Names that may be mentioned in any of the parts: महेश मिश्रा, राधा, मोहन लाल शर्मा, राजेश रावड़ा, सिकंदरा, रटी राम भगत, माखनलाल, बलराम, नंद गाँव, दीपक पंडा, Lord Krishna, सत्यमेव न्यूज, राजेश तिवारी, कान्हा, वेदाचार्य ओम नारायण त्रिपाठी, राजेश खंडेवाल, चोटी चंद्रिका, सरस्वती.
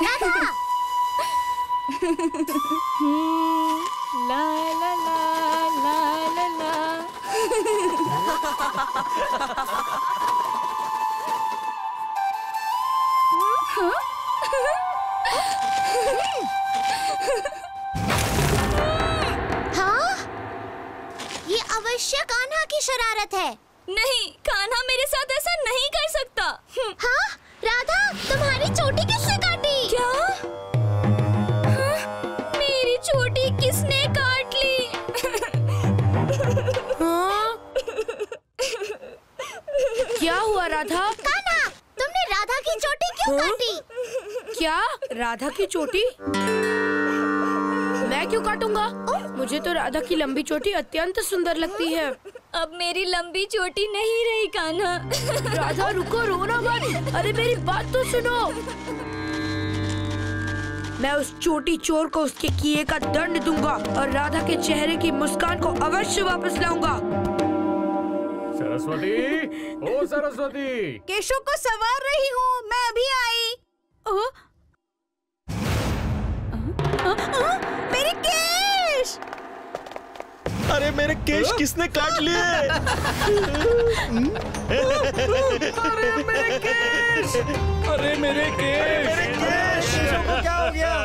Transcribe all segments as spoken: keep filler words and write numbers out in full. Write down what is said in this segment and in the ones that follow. ला ला ला ला ला ला। हाँ, ये अवश्य कान्हा की शरारत है। नहीं, कान्हा मेरे साथ ऐसा नहीं कर सकता। हाँ, राधा तुम्हारी चोटी किसने काटी? क्या? हाँ, मेरी चोटी किसने काट ली? हाँ? क्या हुआ राधा? कान्हा, तुमने राधा की चोटी क्यों हाँ? काटी? क्या? राधा की चोटी? मैं क्यों काटूंगा? मुझे तो राधा की लंबी चोटी अत्यंत सुंदर लगती है। अब मेरी लंबी चोटी नहीं रही कान्हा। राधा रुको, रोना मत। अरे मेरी बात तो सुनो। मैं उस चोटी चोर को उसके किए का दंड दूंगा और राधा के चेहरे की मुस्कान को अवश्य वापस लाऊंगा। सरस्वती, ओ सरस्वती। केशव को सवार रही हूँ, मैं अभी आई। ओ? आ, आ, मेरे केश! अरे मेरे केश किसने काट लिए? अरे मेरे केश! अरे मेरे केश! अरे मेरे केश! इसको क्या हो गया?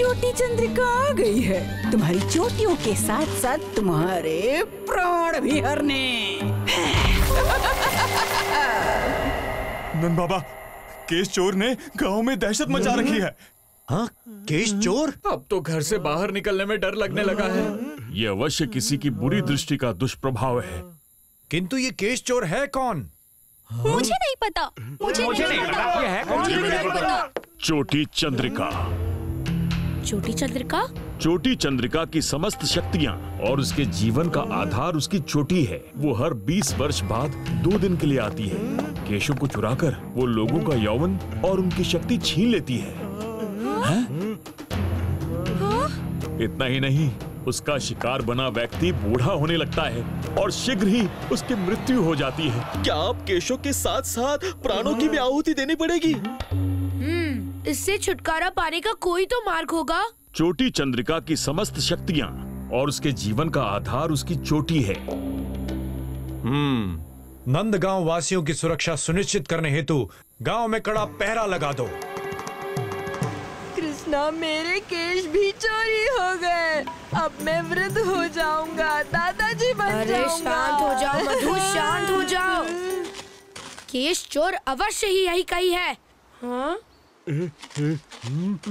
चोटी चंद्रिका आ गई है। तुम्हारी चोटियों के साथ साथ तुम्हारे प्राण भी हरने। नंदबाबा, केश चोर ने गांव में दहशत मचा रखी है। हाँ, केश चोर? अब तो घर से बाहर निकलने में डर लगने लगा है। ये अवश्य किसी की बुरी दृष्टि का दुष्प्रभाव है। किंतु ये केश चोर है कौन? मुझे नहीं पता। मुझे, मुझे नहीं, नहीं पता। ये है कौन? चोटी चंद्रिका। चोटी चंद्रिका? चोटी चंद्रिका की समस्त शक्तियाँ और उसके जीवन का आधार उसकी चोटी है। वो हर बीस वर्ष बाद दो दिन के लिए आती है। केशों को चुराकर वो लोगों का यौवन और उनकी शक्ति छीन लेती है। हाँ? हाँ? इतना ही नहीं, उसका शिकार बना व्यक्ति बूढ़ा होने लगता है और शीघ्र ही उसकी मृत्यु हो जाती है। क्या आप केशों के साथ साथ प्राणों की भी आहुति देनी पड़ेगी? इससे छुटकारा पाने का कोई तो मार्ग होगा। चोटी चंद्रिका की समस्त शक्तियाँ और उसके जीवन का आधार उसकी चोटी है। हम्म, नंद गाँव वासियों की सुरक्षा सुनिश्चित करने हेतु गांव में कड़ा पहरा लगा दो। कृष्णा, मेरे केश भी चोरी हो गए। अब मैं वृद्ध हो जाऊंगा, दादाजी बन जाऊंगा। शांत हो जाओ मधु, शांत हो जाओ। केश चोर अवश्य ही यही कही है। हाँ?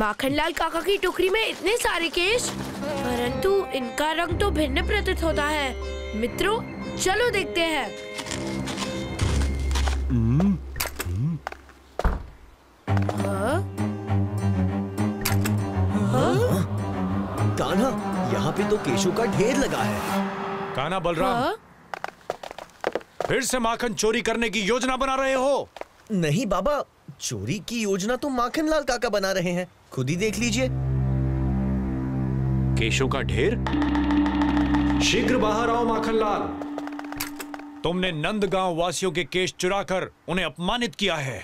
माखनलाल काका की टोकरी में इतने सारे केश, परंतु इनका रंग तो भिन्न प्रतीत होता है। मित्रों, चलो देखते हैं। कान्हा, यहाँ पे तो केशों का ढेर लगा है। कान्हा, बलराम, फिर से माखन चोरी करने की योजना बना रहे हो? नहीं बाबा, चोरी की योजना तो माखनलाल काका बना रहे हैं, खुद ही देख लीजिए। केशों का ढेर? शीघ्र बाहर आओ माखनलाल। तुमने नंद गाँव वासियों के केश चुराकर उन्हें अपमानित किया है।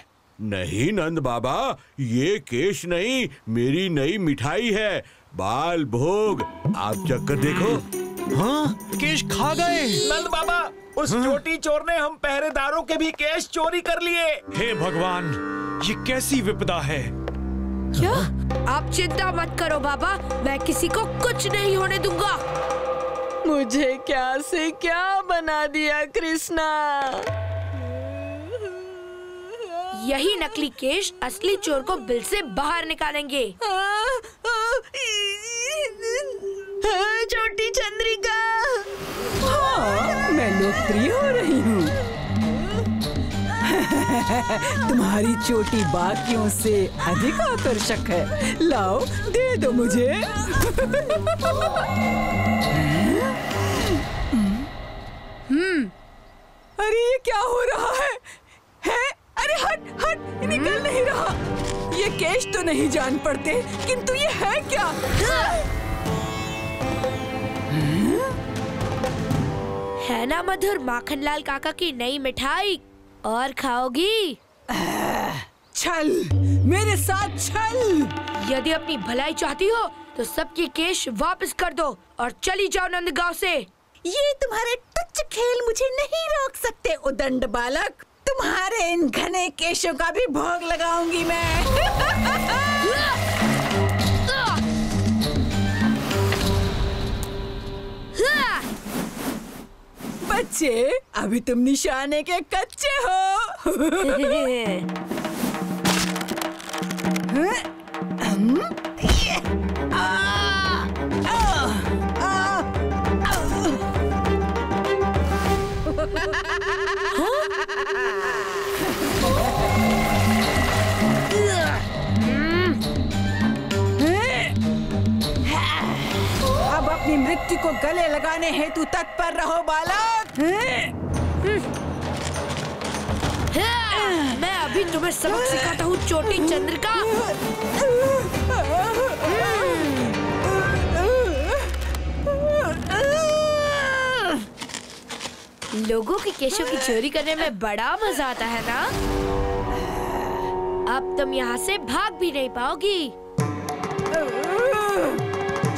नहीं नंद बाबा, ये केश नहीं, मेरी नई मिठाई है, बाल भोग। आप चक्कर देखो। हाँ, केश खा गए। नंद बाबा, उस चोटी चोर ने हम पहरेदारों के भी केश चोरी कर लिए। हे भगवान, ये कैसी विपदा है। क्या? आप चिंता मत करो बाबा, मैं किसी को कुछ नहीं होने दूंगा। मुझे क्या से क्या बना दिया कृष्णा। यही नकली केश असली चोर को बिल से बाहर निकालेंगे। छोटी चंद्रिका, हाँ, मैं लोकप्रिय हो रही हूँ। तुम्हारी चोटी बाकियों से अधिक आकर्षक है, लाओ दे दो मुझे। हम्म, अरे ये क्या हो रहा है? है? अरे हट हट, निकल नहीं रहा। ये केश तो नहीं जान पड़ते, किंतु ये है क्या? है ना मधुर माखनलाल काका की नई मिठाई, और खाओगी? छल, मेरे साथ छल। यदि अपनी भलाई चाहती हो तो सबके केश वापस कर दो और चली जाओ नंद गाँव से। ये तुम्हारे तुच्छ खेल मुझे नहीं रोक सकते उदंड बालक। तुम्हारे इन घने केशों का भी भोग लगाऊंगी मैं। बच्चे, अभी तुम निशाने के कच्चे हो। अब अपनी मृत्यु को गले लगाने हेतु तत्पर रहो बालक। मैं अभी तुम्हें सबक सिखाता हूँ चोटी चंद्रिका। लोगों के केशों की चोरी करने में बड़ा मजा आता है ना? अब तुम यहाँ से भाग भी नहीं पाओगी।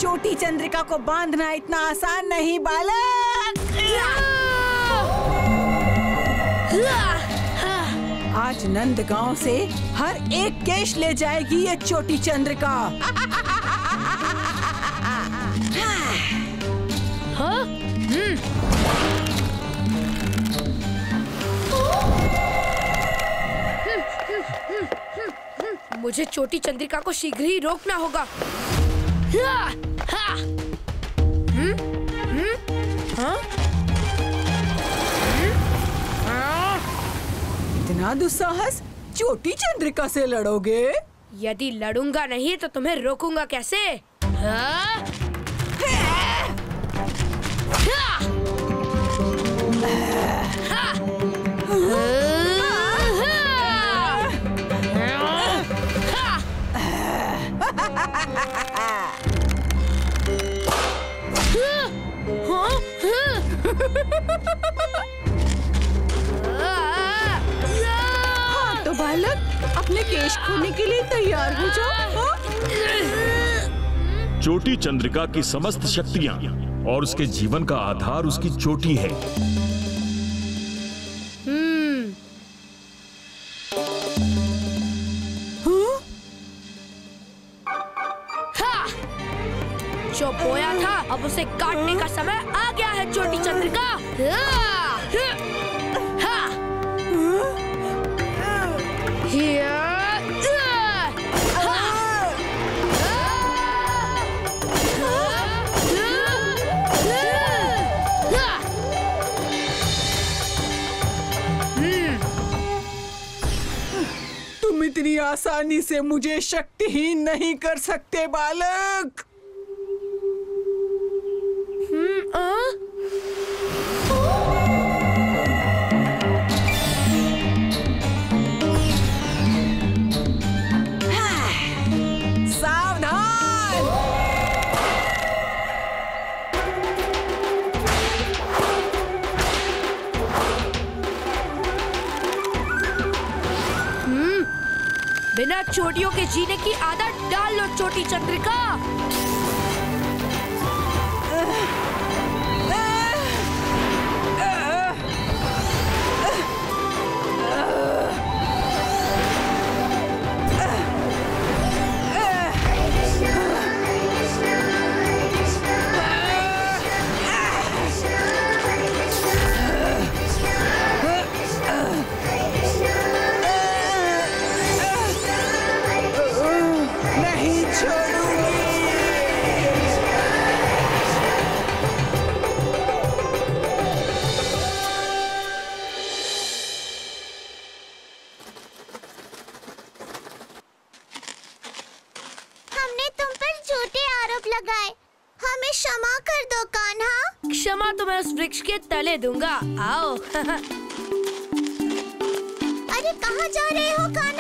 चोटी चंद्रिका को बांधना इतना आसान नहीं बालक। आज नंद गाँव से हर एक केश ले जाएगी ये चोटी चंद्रिका। हाँ? मुझे चोटी चंद्रिका को शीघ्र ही रोकना होगा। हाँ? इतना दुस्साहस, चोटी चंद्रिका से लड़ोगे? यदि लड़ूंगा नहीं तो तुम्हें रोकूंगा कैसे? हाँ? बालक, अपने केश खोने के लिए तैयार हो जाओ। चोटी चंद्रिका की समस्त शक्तियाँ और उसके जीवन का आधार उसकी चोटी है। जो बोया था अब उसे काटने का समय आ गया है चोटी चंद्रिका। इतनी आसानी से मुझे शक्तिहीन नहीं कर सकते बालक। आ? हाँ। सावधान। हम्म, बिना चोटियों के जीने की आदत डाल लो चोटी चंद्रिका। क्षमा तो मैं उस वृक्ष के तले दूंगा। आओ। अरे कहाँ जा रहे हो कान्हा?